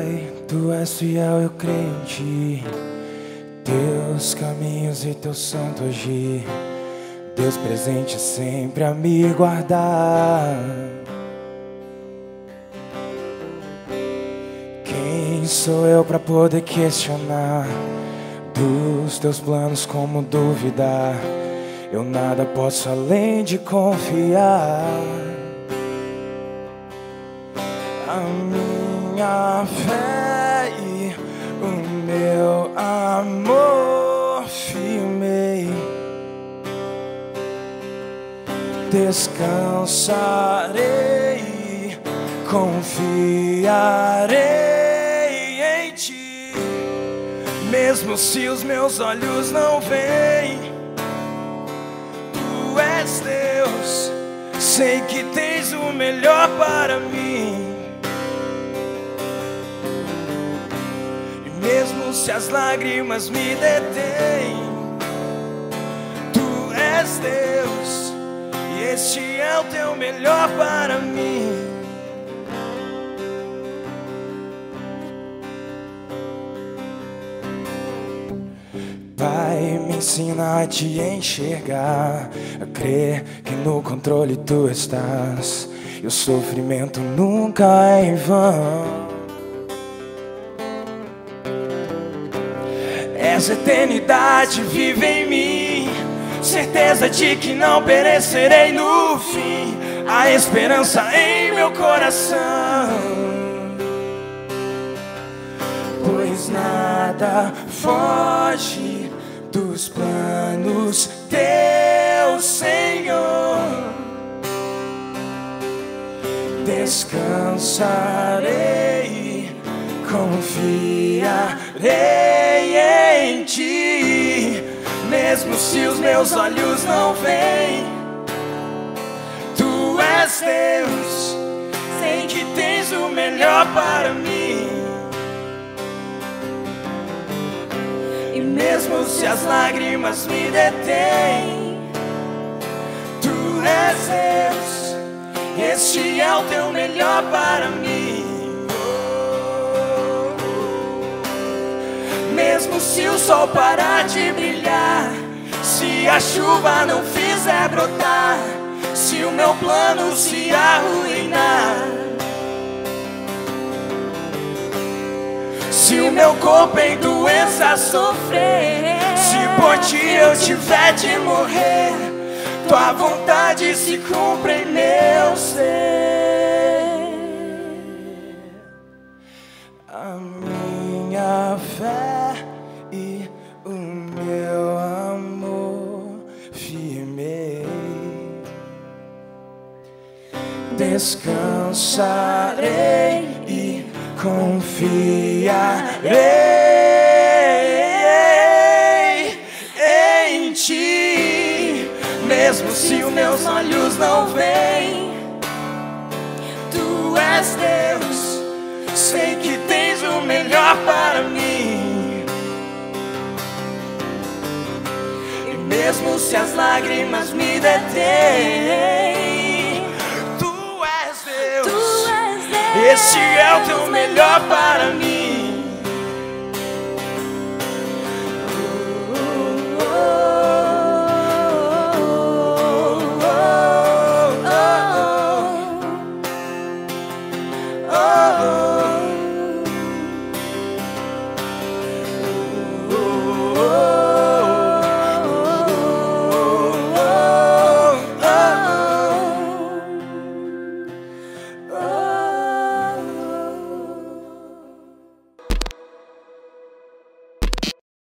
Pai, Tu és fiel, eu creio em Ti, Teus caminhos e Teu santo agir, Deus presente sempre a me guardar. Quem sou eu para poder questionar dos Teus planos, como duvidar? Eu nada posso além de confiar. A minha fé e o meu amor firmei. Descansarei e confiarei em Ti, mesmo se os meus olhos não veem. Tu és Deus, sei que tens o melhor para mim. Mesmo se as lágrimas me detêm, Tu és Deus, e este é o Teu melhor para mim. Pai, me ensina a Te enxergar, a crer que no controle Tu estás, e o sofrimento nunca é em vão. Essa eternidade vive em mim, certeza de que não perecerei no fim, a esperança em meu coração, pois nada foge dos planos Teu, Senhor. Descansarei, confiarei em Ti, mesmo se os meus olhos não veem. Tu és Deus, sei que tens o melhor para mim. E mesmo se as lágrimas me detêm, Tu és Deus, este é o Teu melhor para mim. Mesmo se o sol parar de brilhar, se a chuva não fizer brotar, se o meu plano se arruinar, se o meu corpo em doença sofrer, se por Ti eu tiver de morrer, Tua vontade se cumpre em meu ser. A minha fé e o meu amor firmei. Descansarei e confiarei em Ti, mesmo se os meus olhos não veem. Tu és Deus, sei que tens o melhor para mim. Mesmo se as lágrimas me detêm, Tu és Deus, este é o Teu melhor para mim.